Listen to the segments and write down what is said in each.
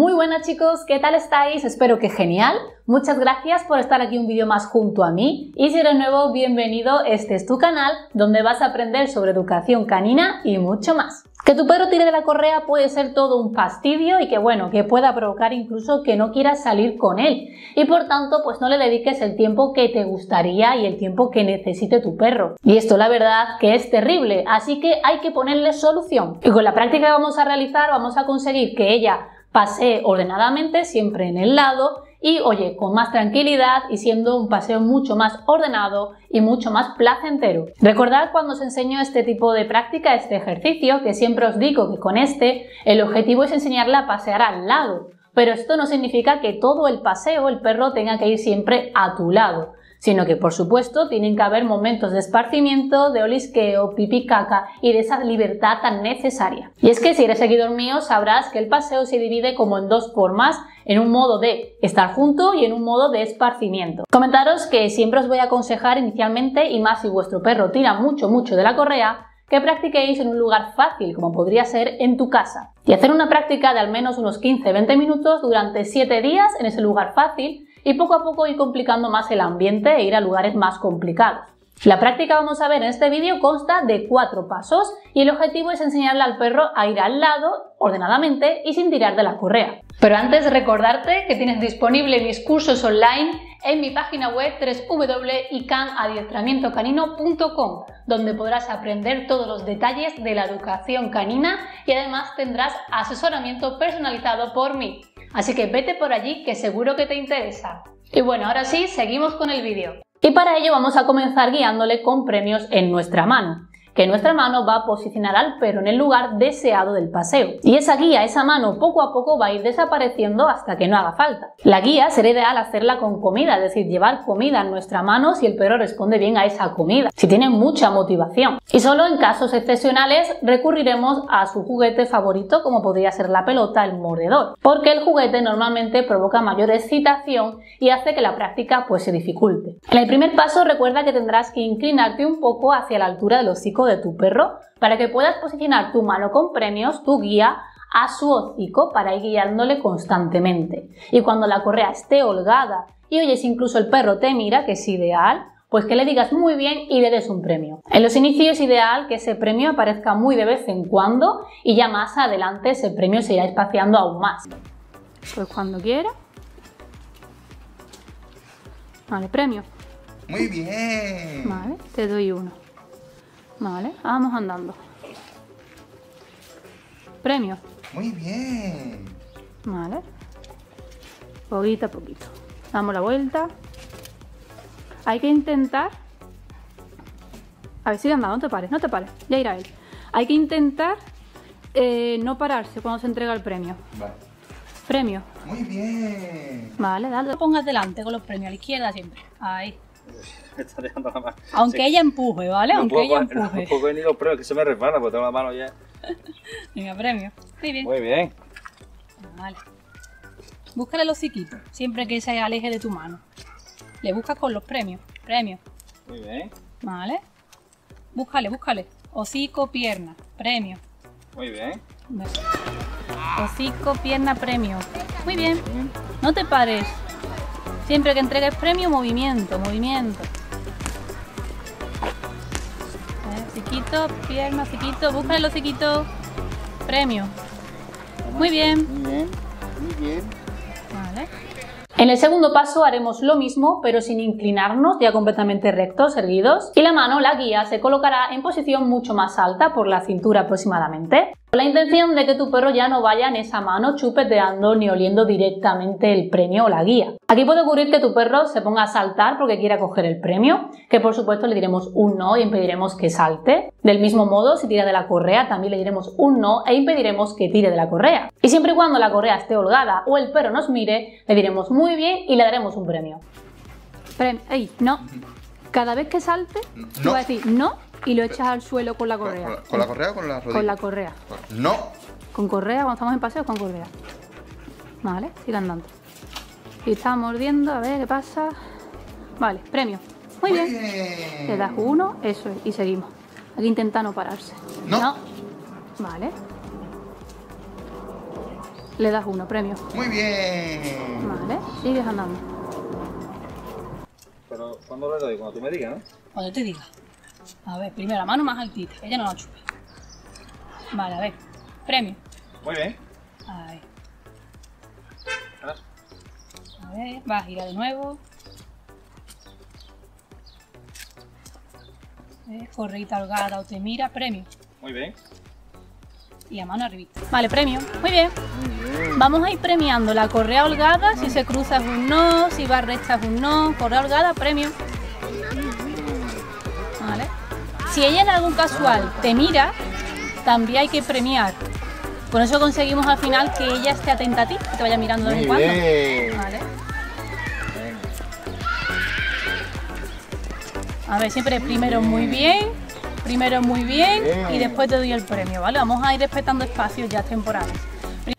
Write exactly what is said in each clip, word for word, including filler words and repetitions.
Muy buenas chicos, ¿qué tal estáis? Espero que genial. Muchas gracias por estar aquí un vídeo más junto a mí y si eres nuevo, bienvenido, este es tu canal donde vas a aprender sobre educación canina y mucho más. Que tu perro tire de la correa puede ser todo un fastidio y que bueno, que pueda provocar incluso que no quieras salir con él y por tanto pues no le dediques el tiempo que te gustaría y el tiempo que necesite tu perro. Y esto la verdad que es terrible, así que hay que ponerle solución. Y con la práctica que vamos a realizar vamos a conseguir que ella pasee ordenadamente, siempre en el lado y oye, con más tranquilidad y siendo un paseo mucho más ordenado y mucho más placentero. Recordad cuando os enseño este tipo de práctica, este ejercicio, que siempre os digo que con este el objetivo es enseñarla a pasear al lado, pero esto no significa que todo el paseo el perro tenga que ir siempre a tu lado, sino que por supuesto tienen que haber momentos de esparcimiento, de olisqueo, pipí caca y de esa libertad tan necesaria. Y es que si eres seguidor mío sabrás que el paseo se divide como en dos formas, en un modo de estar junto y en un modo de esparcimiento. Comentaros que siempre os voy a aconsejar inicialmente, y más si vuestro perro tira mucho mucho de la correa, que practiquéis en un lugar fácil, como podría ser en tu casa. Y hacer una práctica de al menos unos quince a veinte minutos durante siete días en ese lugar fácil y poco a poco ir complicando más el ambiente e ir a lugares más complicados. La práctica vamos a ver en este vídeo consta de cuatro pasos y el objetivo es enseñarle al perro a ir al lado ordenadamente y sin tirar de la correa. Pero antes recordarte que tienes disponible mis cursos online en mi página web doble u doble u doble u punto i can adiestramiento canino punto com, donde podrás aprender todos los detalles de la educación canina y además tendrás asesoramiento personalizado por mí. Así que vete por allí que seguro que te interesa. Y bueno, ahora sí, seguimos con el vídeo. Y para ello vamos a comenzar guiándole con premios en nuestra mano, que nuestra mano va a posicionar al perro en el lugar deseado del paseo. Y esa guía, esa mano, poco a poco va a ir desapareciendo hasta que no haga falta. La guía será ideal hacerla con comida, es decir, llevar comida en nuestra mano si el perro responde bien a esa comida, si tiene mucha motivación. Y solo en casos excepcionales recurriremos a su juguete favorito, como podría ser la pelota, el mordedor, porque el juguete normalmente provoca mayor excitación y hace que la práctica pues se dificulte. En el primer paso recuerda que tendrás que inclinarte un poco hacia la altura del hocico de tu perro para que puedas posicionar tu mano con premios, tu guía, a su hocico para ir guiándole constantemente. Y cuando la correa esté holgada y oyes incluso el perro te mira, que es ideal, pues que le digas muy bien y le des un premio. En los inicios es ideal que ese premio aparezca muy de vez en cuando y ya más adelante ese premio se irá espaciando aún más. Pues cuando quiera. Vale, premio. Muy bien. Vale, te doy uno. Vale, vamos andando. Premio. Muy bien. Vale. Poquito a poquito. Damos la vuelta. Hay que intentar... A ver si andando, no te pares, no te pares. Ya irá él. Hay que intentar eh, no pararse cuando se entrega el premio. Vale. Premio. Muy bien. Vale, dale. Pongas delante con los premios, a la izquierda siempre. Ahí. Está dejando la mano. Aunque sí. Ella empuje, ¿vale? No Aunque puedo, ella empuje. No puedo venir los premios, que se me resbala porque tengo la mano ya. Venga, premio. Muy bien. Muy bien. Vale. Búscale los hociquitos, siempre que se aleje de tu mano. Le buscas con los premios. Premio. Muy bien. Vale. Búscale, búscale. Hocico, pierna. Premio. Muy bien. Vale. Hocico, pierna, premio. Muy bien. Muy bien. No te pares. Siempre que entregues premio, movimiento, movimiento. Hociquito, pierna, hociquito, búscale los hociquitos. Premio. Muy bien. Muy bien, muy bien. Vale. En el segundo paso haremos lo mismo, pero sin inclinarnos, ya completamente rectos, erguidos. Y la mano, la guía, se colocará en posición mucho más alta, por la cintura aproximadamente. Con la intención de que tu perro ya no vaya en esa mano chupeteando ni oliendo directamente el premio o la guía. Aquí puede ocurrir que tu perro se ponga a saltar porque quiera coger el premio, que por supuesto le diremos un no y impediremos que salte. Del mismo modo, si tira de la correa, también le diremos un no e impediremos que tire de la correa. Y siempre y cuando la correa esté holgada o el perro nos mire, le diremos muy bien y le daremos un premio. Premio. ¡Ey! No. Cada vez que salte, no. Tú vas a decir no. Y lo echas al suelo con la correa. ¿Con la, con la correa o con la rodilla? Con la correa. No. Con correa, cuando estamos en paseo, con correa. Vale, sigue andando. Y está mordiendo, a ver qué pasa. Vale, premio. Muy bien. bien. Le das uno, eso es, y seguimos. Aquí intenta no pararse. No. no. Vale. le das uno, premio. Muy bien. Vale, sigues andando. Pero, ¿cuándo le doy? Cuando tú me digas, ¿no? Cuando te diga. A ver, primero la mano más altita, que ella no la chupe. Vale, a ver, premio. Muy bien. A ver. A ver, va a girar de nuevo. Correita, holgada o te mira, premio. Muy bien. Y a mano arribita. Vale, premio. Muy bien. Muy bien. Vamos a ir premiando la correa holgada. Si se cruza es un no, si va recta es un no. Correa holgada, premio. Vale. Si ella en algún casual te mira, también hay que premiar. Con eso conseguimos al final que ella esté atenta a ti, que te vaya mirando de vez en cuando. Vale. A ver, siempre primero muy bien, primero muy bien, bien y después te doy el premio, ¿vale? Vamos a ir respetando espacios ya temporales.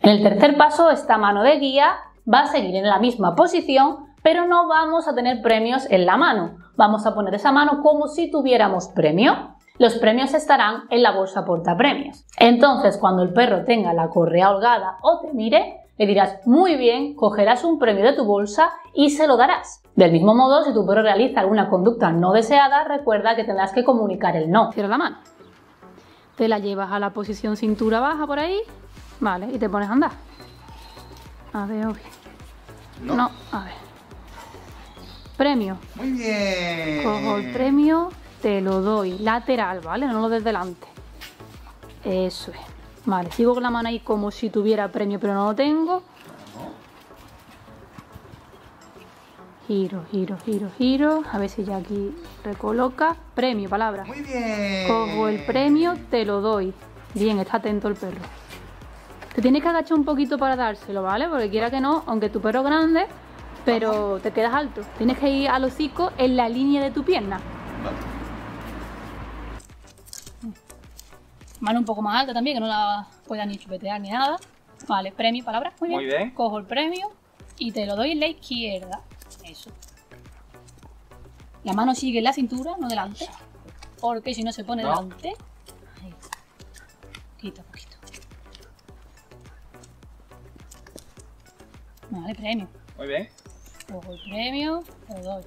En el tercer paso, esta mano de guía va a seguir en la misma posición, pero no vamos a tener premios en la mano. Vamos a poner esa mano como si tuviéramos premio. Los premios estarán en la bolsa portapremios. Entonces, cuando el perro tenga la correa holgada o te mire, le dirás muy bien, cogerás un premio de tu bolsa y se lo darás. Del mismo modo, si tu perro realiza alguna conducta no deseada, recuerda que tendrás que comunicar el no. Cierra la mano. Te la llevas a la posición cintura baja por ahí, vale, y te pones a andar. A ver, ok. No. no, a ver. Premio. Muy bien. Cojo el premio, te lo doy lateral, ¿vale? No lo des delante. Eso es. Vale, sigo con la mano ahí como si tuviera premio, pero no lo tengo. Giro, giro, giro, giro. A ver si ya aquí recoloca. Premio, palabra. Muy bien. Cojo el premio, te lo doy. Bien, está atento el perro. Te tienes que agachar un poquito para dárselo, ¿vale? Porque quiera que no, aunque tu perro es grande, pero te quedas alto. Tienes que ir al hocico en la línea de tu pierna. Vale. Mano un poco más alta también, que no la pueda ni chupetear ni nada. Vale, premio, palabra. Muy bien. Muy bien. Cojo el premio y te lo doy en la izquierda. Eso. La mano sigue en la cintura, no delante. Porque si no se pone no. delante. Ahí. Poquito a poquito. Vale, premio. Muy bien. Cojo el premio, te lo doy.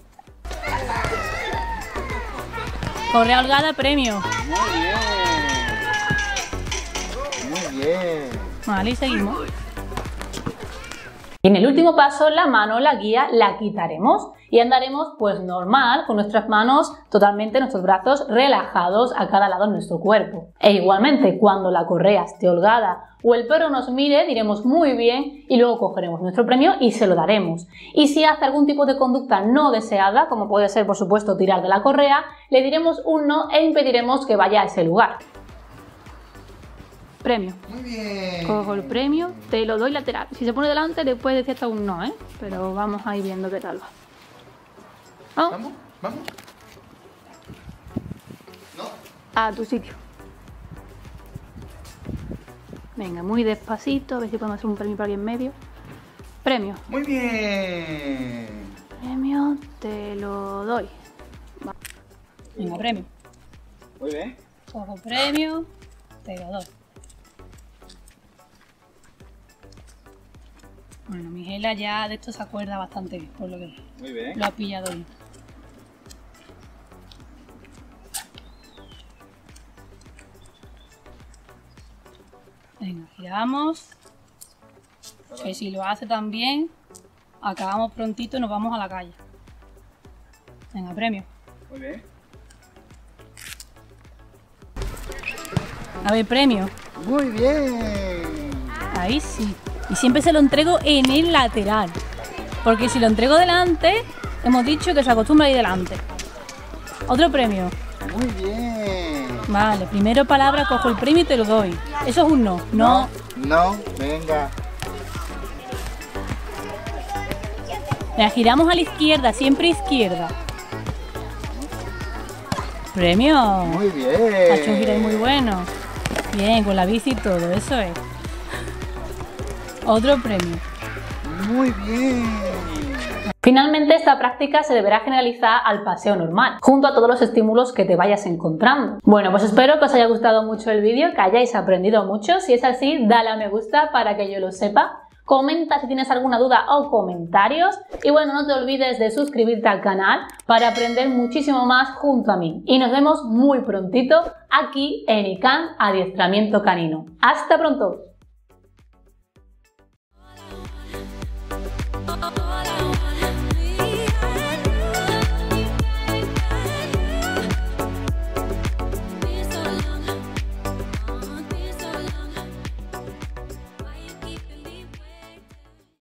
Correa holgada, premio. Muy bien. Bien. Vale, y seguimos. Y en el último paso, la mano, la guía, la quitaremos y andaremos pues normal, con nuestras manos totalmente, nuestros brazos relajados a cada lado de nuestro cuerpo. E igualmente, cuando la correa esté holgada o el perro nos mire, diremos muy bien y luego cogeremos nuestro premio y se lo daremos. Y si hace algún tipo de conducta no deseada, como puede ser por supuesto tirar de la correa, le diremos un no e impediremos que vaya a ese lugar. Premio. Muy bien. Cojo el premio, te lo doy lateral. Si se pone delante, después decir hasta un no, ¿eh? Pero vamos ahí viendo qué tal va. ¿Vamos? ¿Vamos? ¿Vamos? ¿No? A tu sitio. Venga, muy despacito, a ver si podemos hacer un premio para aquí en medio. Premio. Muy bien. Premio, te lo doy. Va. Venga, premio. Muy bien. Cojo premio, te lo doy. Bueno, Miguela ya de esto se acuerda bastante bien, por lo que Muy bien. lo ha pillado bien. Venga, giramos. Hola. Que si lo hace también, acabamos prontito y nos vamos a la calle. Venga, premio. Muy bien. A ver, premio. Muy bien. Ahí sí. Y siempre se lo entrego en el lateral, porque si lo entrego delante, hemos dicho que se acostumbra a ir delante. Otro premio. Muy bien. Vale, primero palabra, cojo el premio y te lo doy. Eso es un no. No. No, no venga. La giramos a la izquierda, siempre izquierda. Premio. Muy bien. Ha hecho un giro muy bueno. Bien, con la bici y todo, eso es. Otro premio. Muy bien. Finalmente, esta práctica se deberá generalizar al paseo normal, junto a todos los estímulos que te vayas encontrando. Bueno, pues espero que os haya gustado mucho el vídeo, que hayáis aprendido mucho. Si es así, dale a me gusta para que yo lo sepa. Comenta si tienes alguna duda o comentarios. Y bueno, no te olvides de suscribirte al canal para aprender muchísimo más junto a mí. Y nos vemos muy prontito aquí en I C A N Adiestramiento Canino. ¡Hasta pronto!